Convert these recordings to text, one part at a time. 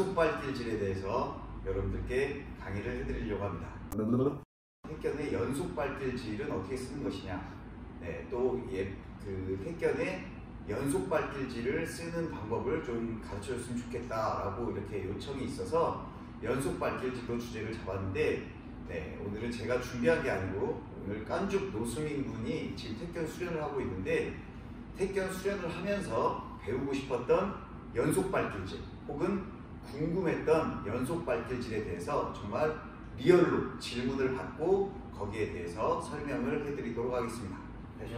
연속발길질에 대해서 여러분들께 강의를 해드리려고 합니다. 택견의 연속발길질은 어떻게 쓰는 것이냐, 또 그 택견의 연속발길질을 쓰는 방법을 좀 가르쳐줬으면 좋겠다라고 이렇게 요청이 있어서 연속발길질로 주제를 잡았는데, 오늘은 제가 준비한 게 아니고 오늘 깐죽 노수민 군이 지금 택견 수련을 하고 있는데, 택견 수련을 하면서 배우고 싶었던 연속발길질 혹은 궁금했던 연속발길질에 대해서 정말 리얼로 질문을 받고 거기에 대해서 설명을 해드리도록 하겠습니다. 네.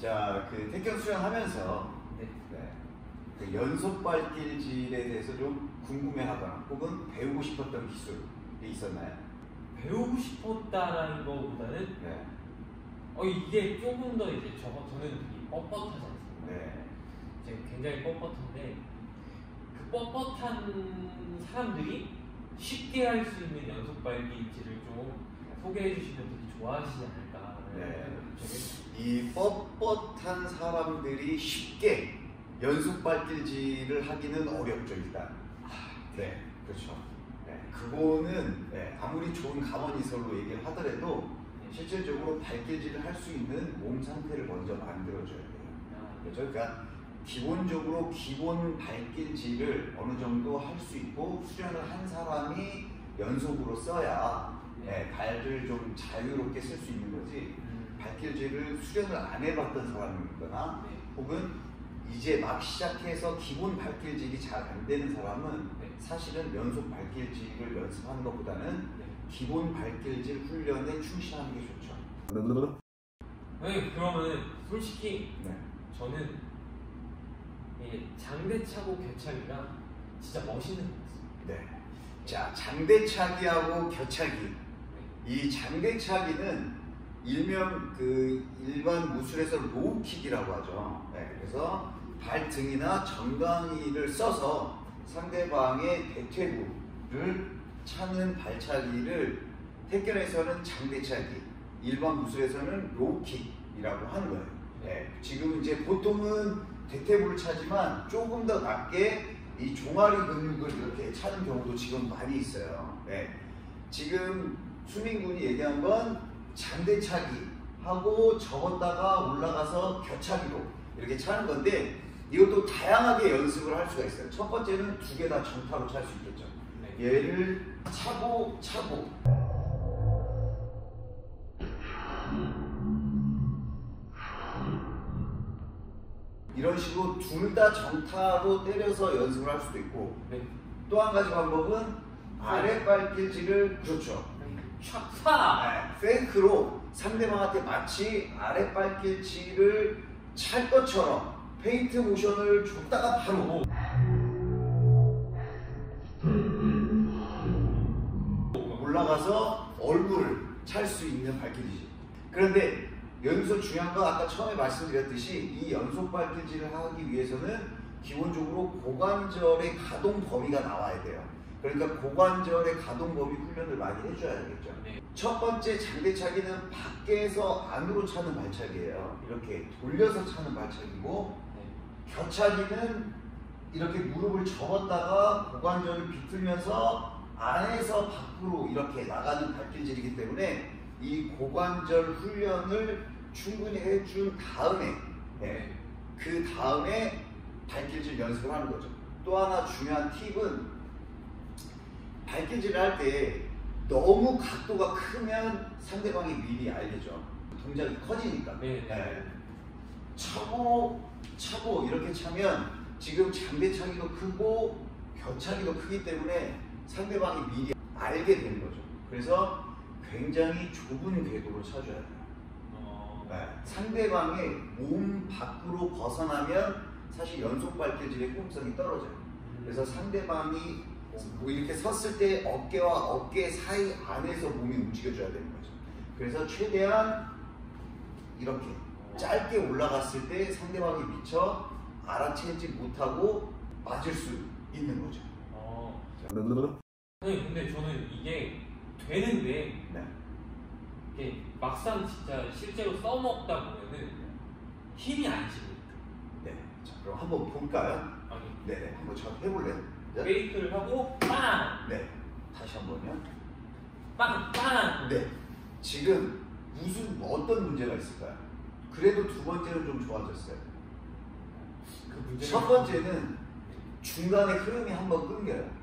자, 그 택견 수련하면서 그 연속발길질에 대해서 좀 궁금해하거나 혹은 배우고 싶었던 기술이 있었나요? 배우고 싶었다라는 것보다는 이게 조금 더 이제 저는 되게 뻣뻣하지 않습니까? 제가 굉장히 뻣뻣한데, 뻣뻣한 사람들이 쉽게 할 수 있는 연속발길질을 좀 소개해 주시면 되게 좋아하시지 않을까. 이 뻣뻣한 사람들이 쉽게 연속발길질을 하기는 어렵죠, 일단. 그렇죠. 그거는 아무리 좋은 가머니설로 얘기를 하더라도 실질적으로 발길질을 할 수 있는 몸 상태를 먼저 만들어줘야 돼요. 그렇죠? 그러니까 기본적으로 기본 발길질을 어느 정도 할 수 있고 수련을 한 사람이 연속으로 써야 발을 좀 자유롭게 쓸 수 있는 거지, 발길질을 수련을 안 해봤던 사람이거나 혹은 이제 막 시작해서 기본 발길질이 잘 안 되는 사람은 사실은 연속 발길질을 연습하는 것보다는 기본 발길질 훈련에 충실하는 게 좋죠. 그러면 솔직히 저는 장대차고 겨차기가 진짜 멋있는 것 같습니다. 자, 장대차기하고 겨차기. 이 장대차기는 일명 그 일반 무술에서 로우킥이라고 하죠. 그래서 발등이나 정강이를 써서 상대방의 대퇴부를 차는 발차기를 택견에서는 장대차기, 일반 무술에서는 로우킥이라고 하는 거예요. 지금 이제 보통은 대퇴부를 차지만 조금 더 낮게 이 종아리 근육을 이렇게 차는 경우도 지금 많이 있어요. 지금 수민 군이 얘기한 건 장대차기 하고 접었다가 올라가서 겨차기로 이렇게 차는 건데, 이것도 다양하게 연습을 할 수가 있어요. 첫 번째는 두 개 다 정타로 찰 수 있겠죠. 얘를 차고 이런 식으로 둘 다 정타로 때려서 연습을 할 수도 있고, 또 한 가지 방법은 아랫발길질을 착사! 뱅크로 상대방한테 마치 아랫발길질을 찰 것처럼 페인트 모션을 줬다가 바로 올라가서 얼굴을 찰 수 있는 발길질. 그런데 여기서 중요한 건 아까 처음에 말씀드렸듯이 이 연속발길질을 하기 위해서는 기본적으로 고관절의 가동 범위가 나와야 돼요. 그러니까 고관절의 가동 범위 훈련을 많이 해줘야겠죠. 첫 번째 장대차기는 밖에서 안으로 차는 발차기예요. 이렇게 돌려서 차는 발차기고, 겨차기는 이렇게 무릎을 접었다가 고관절을 비틀면서 안에서 밖으로 이렇게 나가는 발길질이기 때문에 이 고관절 훈련을 충분히 해준 다음에 그 다음에 발길질 연습을 하는 거죠. 또 하나 중요한 팁은, 발길질을 할 때 너무 각도가 크면 상대방이 미리 알리죠. 동작이 커지니까. 차고 이렇게 차면 지금 장대차기도 크고 겨차기도 크기 때문에 상대방이 미리 알게 되는 거죠. 그래서 굉장히 좁은 궤도를 쳐줘야 돼요. 네. 상대방의 몸 밖으로 벗어나면 사실 연속 발길질의 호흡성이 떨어져요. 그래서 상대방이 뭐 이렇게 섰을 때 어깨와 어깨 사이 안에서 몸이 움직여줘야 되는 거죠. 그래서 최대한 이렇게 짧게 올라갔을 때 상대방이 미처 알아채지 못하고 맞을 수 있는 거죠. 선생님 근데 저는 이게 되는데 네. 이게 막상 진짜 실제로 써먹다 보면은 힘이 안 실려요. 네, 자 그럼 한번 볼까요? 아니. 네네, 한번 저 해볼래요? 네. 웨이트를 하고 빵! 네, 다시 한번요. 빵! 빵! 네, 지금 무슨 어떤 문제가 있을까요? 그래도 두 번째는 좀 좋아졌어요. 그 문제는 첫 번째는 중간에 흐름이 한번 끊겨요.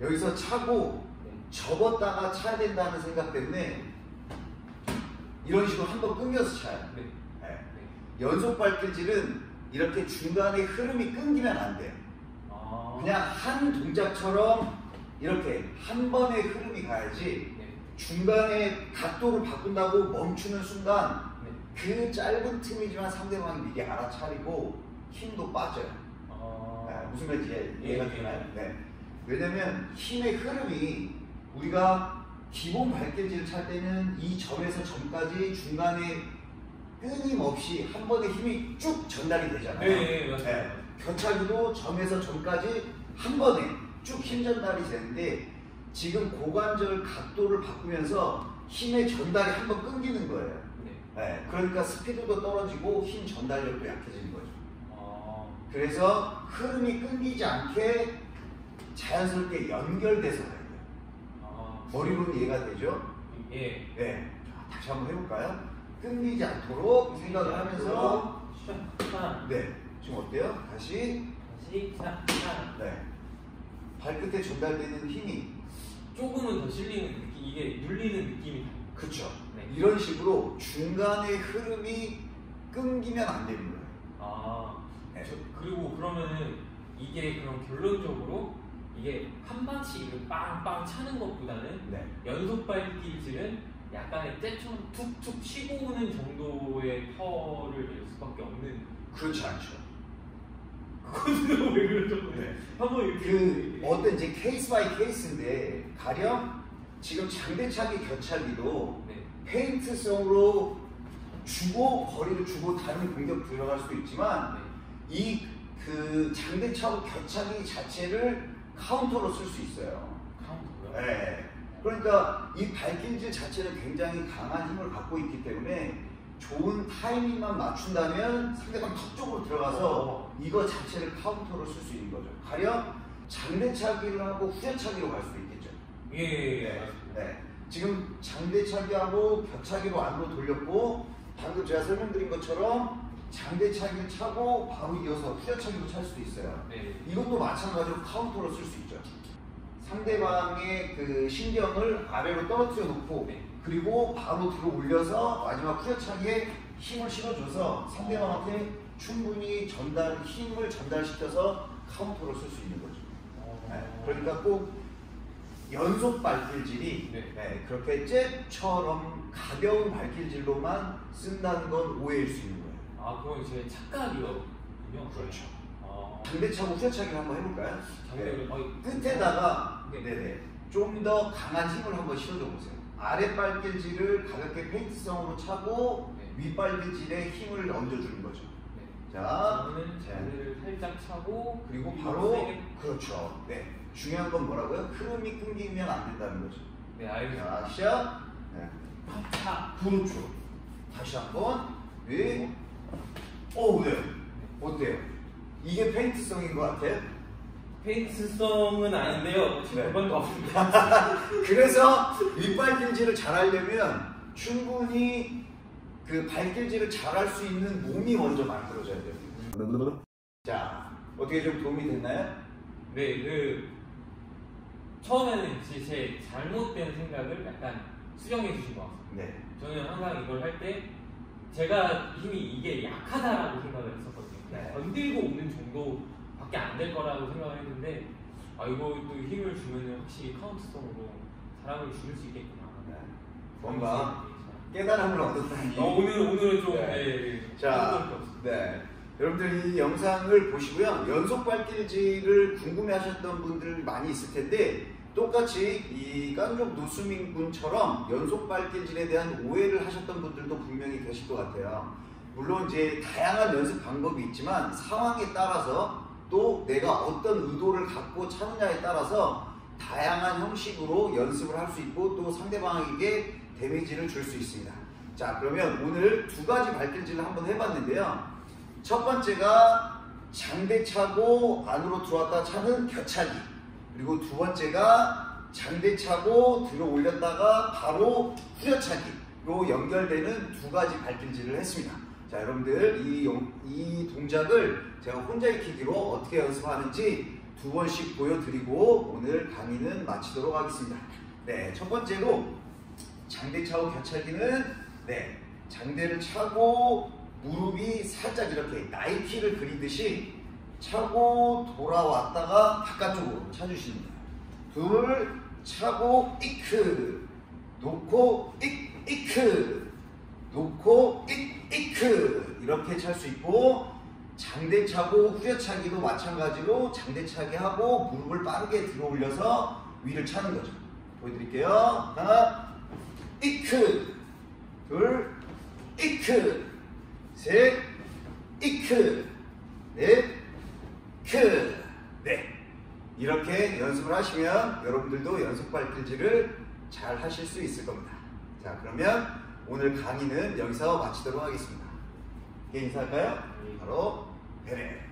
여기서 차고 접었다가 차야 된다는 생각 때문에 이런 식으로 한번 끊겨서 차요. 네. 네. 연속 발길질은 이렇게 중간에 흐름이 끊기면 안 돼요. 아 그냥 한 동작처럼 이렇게 한 번의 흐름이 가야지 네. 중간에 각도를 바꾼다고 멈추는 순간 네. 그 짧은 틈이지만 상대방이 미리 알아차리고 힘도 빠져요. 아 네. 무슨 말인지 이해가 되나요? 네. 왜냐면 힘의 흐름이 우리가 기본 발길질을 찰 때는 이 점에서 점까지 중간에 끊임없이 한 번에 힘이 쭉 전달이 되잖아요. 네, 맞아요. 네. 겨차기도 점에서 점까지 한 번에 쭉 힘 전달이 되는데 지금 고관절 각도를 바꾸면서 힘의 전달이 한 번 끊기는 거예요. 네. 네. 그러니까 스피드도 떨어지고 힘 전달력도 약해지는 거죠. 아... 그래서 흐름이 끊기지 않게 자연스럽게 연결돼서 가야 돼요. 아, 머리로는 이해가 되죠? 예. 네. 다시 한번 해볼까요? 끊기지 않도록 생각을 하면서. 네. 지금 어때요? 다시. 네. 발끝에 전달되는 힘이 조금은 더 실리는 느낌, 이게 눌리는 느낌이. 그렇죠. 네. 이런 식으로 중간에 흐름이 끊기면 안 되는 거예요. 아. 네. 그리고 그러면은 이게 그럼 결론적으로. 이게 한 번씩 빵빵 차는 것보다는 네. 연속 발길질은 약간의 떼처럼 툭툭 치고 오는 정도의 터를 낼 수밖에 없는. 그렇지 않죠. 그건 왜 그러죠? 네. 한번 이렇게 어떤 이제 케이스 바이 케이스인데 가령 지금 장대차기 겨차기도 네. 페인트성으로 주고 거리를 주고 다른 공격 들어갈 수도 있지만 네. 이 그 장대차고 겨차기 자체를 카운터로 쓸 수 있어요. 카운터요? 네. 그러니까 이 발길질 자체는 굉장히 강한 힘을 갖고 있기 때문에 좋은 타이밍만 맞춘다면 상대방 턱 쪽으로 들어가서 이거 자체를 카운터로 쓸 수 있는 거죠. 가령 장대차기를 하고 후려차기로 갈 수도 있겠죠. 예. 네. 네. 지금 장대차기하고 겨차기로 안으로 돌렸고 방금 제가 설명드린 것처럼 장대차기를 차고 바로 이어서 후려차기로 찰 수도 있어요. 네. 이것도 마찬가지로 카운터로 쓸 수 있죠. 상대방의 그 신경을 아래로 떨어뜨려 놓고 네. 그리고 바로 들어 올려서 마지막 후려차기에 힘을 실어줘서 상대방한테 충분히 힘을 전달시켜서 카운터로 쓸 수 있는 거죠. 네. 그러니까 꼭 연속 발길질이 네. 네. 그렇게 잽처럼 가벼운 발길질로만 쓴다는 건 오해일 수 있는 거예요. 아, 그건 제 착각이거든요. 그렇죠. 아... 장대차고 후려차기를 한번 해볼까요? 네. 끝에다가 네네. 좀 더 강한 힘을 한번 실어줘 보세요. 아래 발길질을 가볍게 페인트성으로 차고 네. 윗 발길질에 힘을 얹어주는 거죠. 네. 자, 자세를 살짝 차고 그리고 바로 세게. 그렇죠. 네. 중요한 건 뭐라고요? 흐름이 끊기면 안 된다는 거죠. 네, 알겠습니다. 자, 시작. 네. 그렇죠. 다시 한번. 네. 오, 네. 어때요? 이게 페인트성인 것 같아요? 페인트성은 아닌데요. 네. 그래서 윗발길질을 잘 하려면 충분히 그 발길질을 잘 할 수 있는 몸이 먼저 만들어져야 돼요. 자, 어떻게 좀 도움이 됐나요? 네, 처음에는 제 잘못된 생각을 약간 수정해 주신 것 같습니다. 네. 저는 항상 이걸 할 때 제가 힘이 이게 약하다라고 생각을 했었거든요. 네. 건들고 오는 정도밖에 밖에 안 될 거라고 생각을 했는데 아 이거 또 힘을 주면 확실히 카운트성으로 사람을 죽일 수 있겠구나. 네. 뭔가 깨달음을 얻었다니. 오늘은 좀. 네. 네. 자, 네. 여러분들 이 영상을 보시고요. 연속 발길질을 궁금해하셨던 분들 많이 있을 텐데 똑같이 이 깐족 노수민 군처럼 연속 발길질에 대한 오해를 하셨던 분들도 분명히 계실 것 같아요. 물론 이제 다양한 연습 방법이 있지만 상황에 따라서 또 내가 어떤 의도를 갖고 차느냐에 따라서 다양한 형식으로 연습을 할 수 있고 또 상대방에게 데미지를 줄 수 있습니다. 자, 그러면 오늘 두 가지 발길질을 한번 해봤는데요. 첫 번째가 장대차고 안으로 들어왔다 차는 겨차기, 그리고 두 번째가 장대차고 들어 올렸다가 바로 후려차기로 연결되는 두 가지 발길질을 했습니다. 자, 여러분들 이 동작을 제가 혼자 익히기로 어떻게 연습하는지 두 번씩 보여드리고 오늘 강의는 마치도록 하겠습니다. 네, 첫 번째로 장대차고 겨차기는 네, 장대를 차고 무릎이 살짝 이렇게 나이키를 그리듯이 차고 돌아왔다가 바깥쪽으로 차주시는 거예요. 둘, 차고 이크 놓고 이크 놓고 이크 이렇게 찰 수 있고, 장대차고 후려차기도 마찬가지로 장대차기 하고 무릎을 빠르게 들어 올려서 위를 차는 거죠. 보여드릴게요. 하나 이크, 둘 이크, 셋, 이크, 넷, 크, 네. 이렇게 연습을 하시면 여러분들도 연속 발길질을 잘 하실 수 있을 겁니다. 자, 그러면 오늘 강의는 여기서 마치도록 하겠습니다. 인사할까요? 바로 배례.